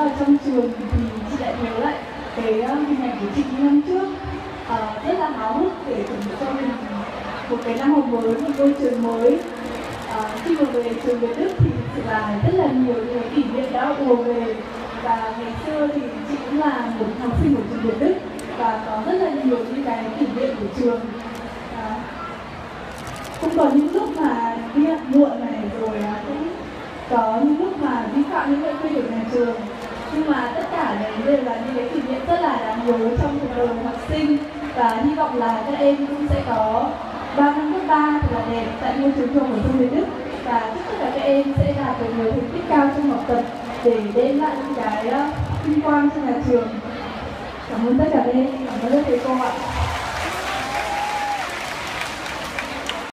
vào trong trường thì chị lại nhớ lại cái hình ảnh của chị năm trước, rất là háo hức để chuẩn bị cho mình một cái năm học mới, một ngôi trường mới. Khi mà về trường Việt Đức thì thực là rất là nhiều người kỷ niệm đã ùa về, và ngày xưa thì chị cũng là một học sinh của trường Việt Đức và có rất là nhiều những cái kỷ niệm của trường. Cũng có những lúc mà đi học muộn này, rồi cũng có những lúc mà vi phạm những quy định nhà trường, nhưng mà tất cả đấy đều là những cái kỷ niệm rất là đáng nhớ trong cuộc đời học sinh, và hy vọng là các em cũng sẽ có 3 năm cấp 3 thật là đẹp tại ngôi trường Trung học phổ thông Việt Đức, và chúc tất cả các em sẽ đạt được nhiều thành tích cao trong học tập để đem lại những cái vinh quang cho nhà trường. Cảm ơn tất cả các em, cảm ơn các thầy cô ạ.